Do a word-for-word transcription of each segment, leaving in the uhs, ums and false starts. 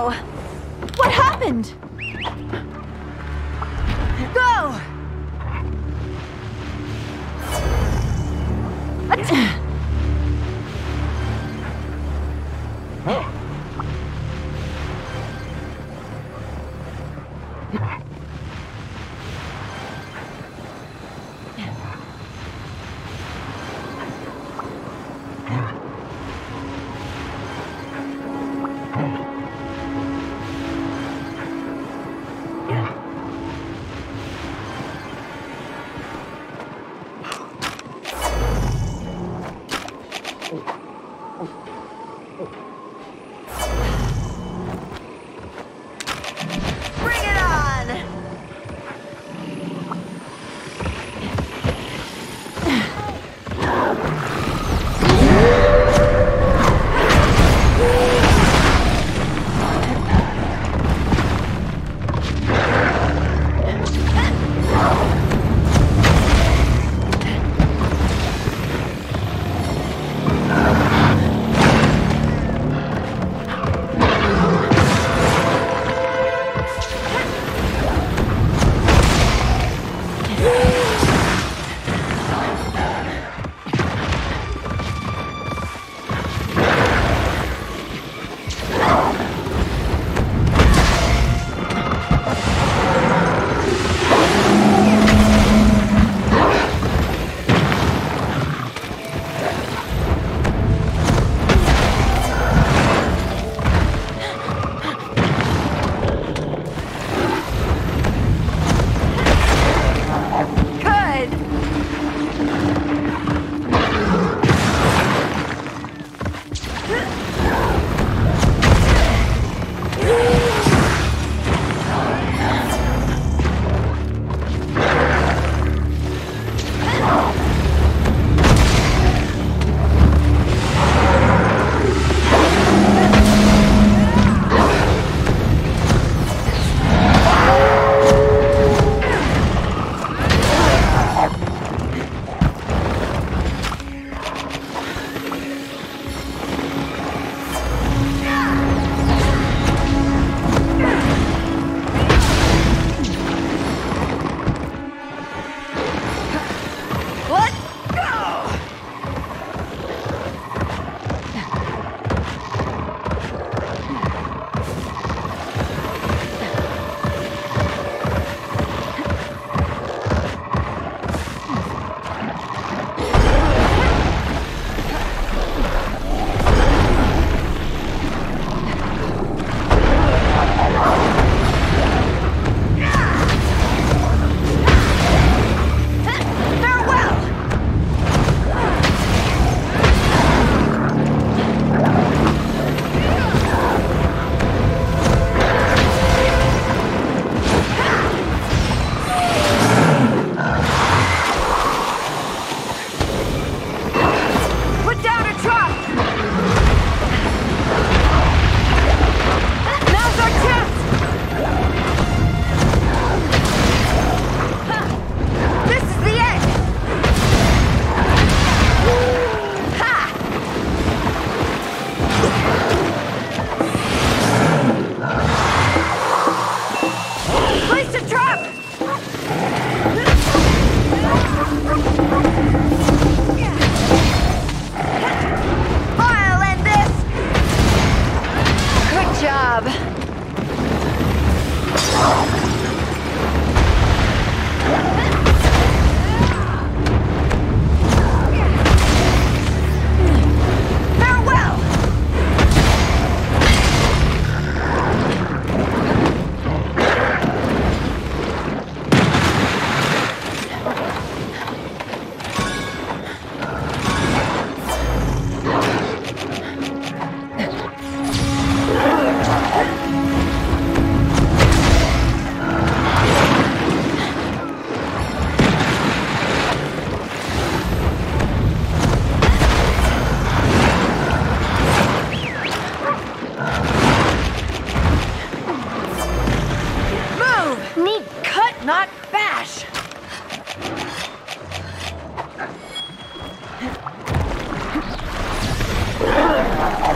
go! What happened? Go!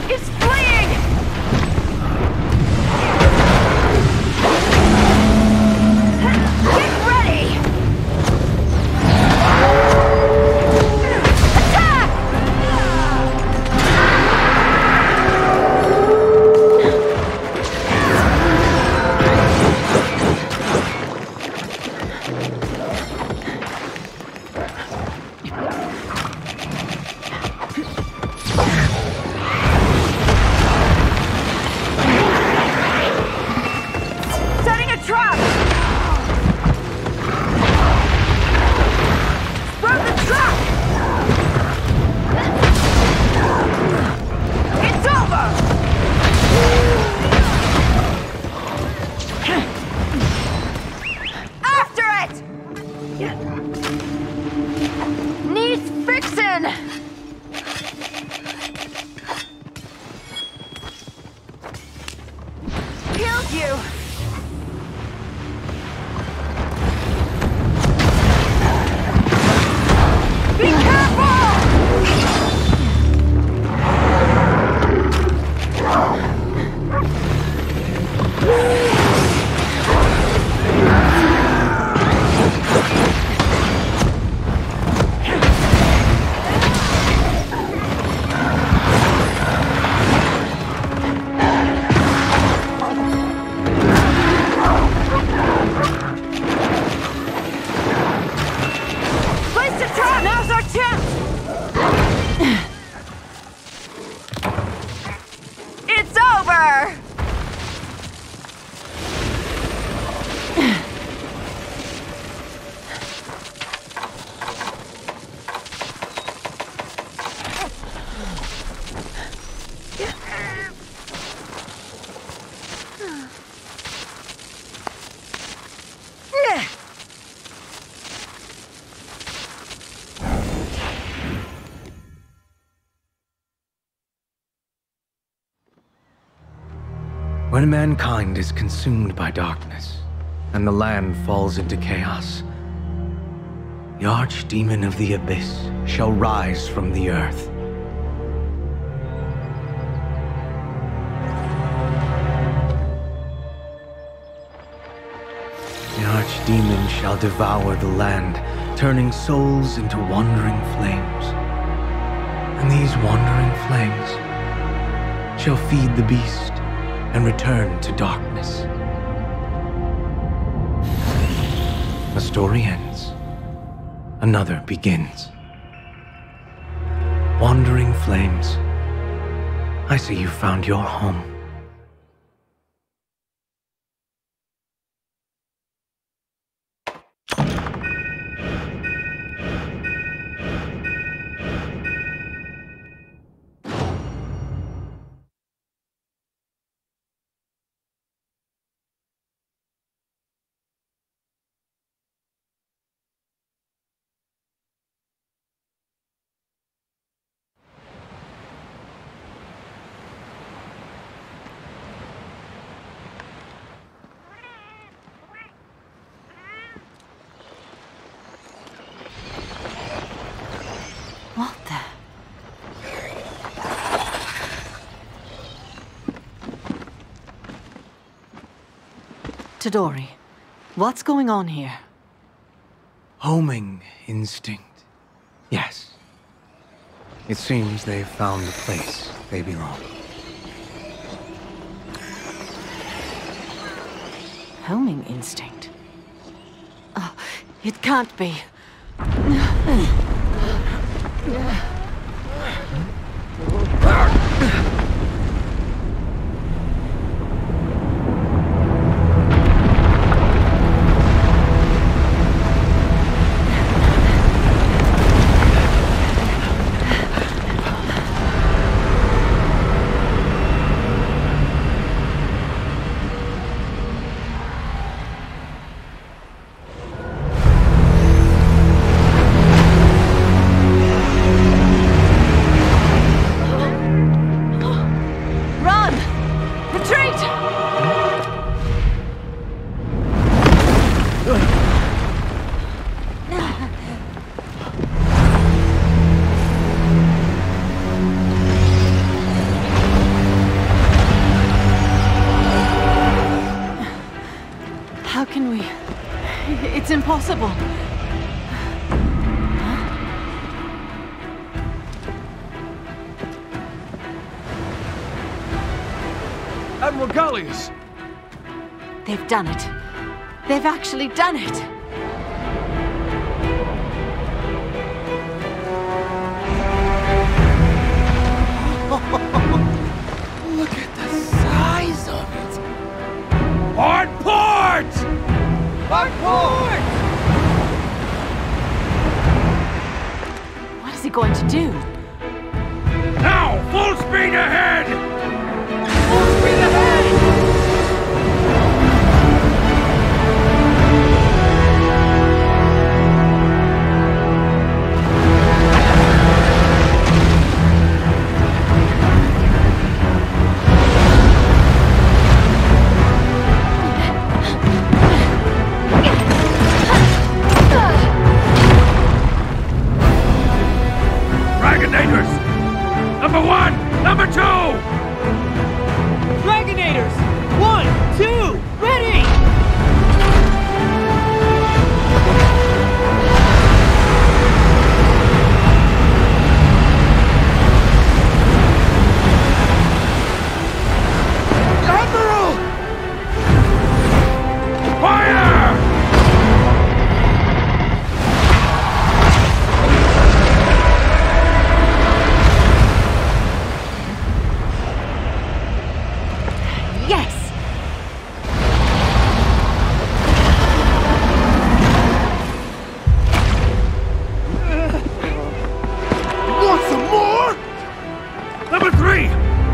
It's fleeing! her! When mankind is consumed by darkness, and the land falls into chaos, the archdemon of the abyss shall rise from the earth. The archdemon shall devour the land, turning souls into wandering flames. And these wandering flames shall feed the beast and return to darkness. A story ends, another begins. Wandering flames, I see you found your home. Chidori, what's going on here? Homing instinct. Yes. It seems they've found the place they belong. Homing instinct? Oh, it can't be. It's impossible. Huh? Admiral Gallius! They've done it. They've actually done it. What is he going to do? Now, full speed ahead! Full speed ahead!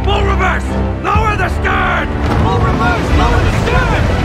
Full reverse! Lower the stern! Full reverse! Lower the stern!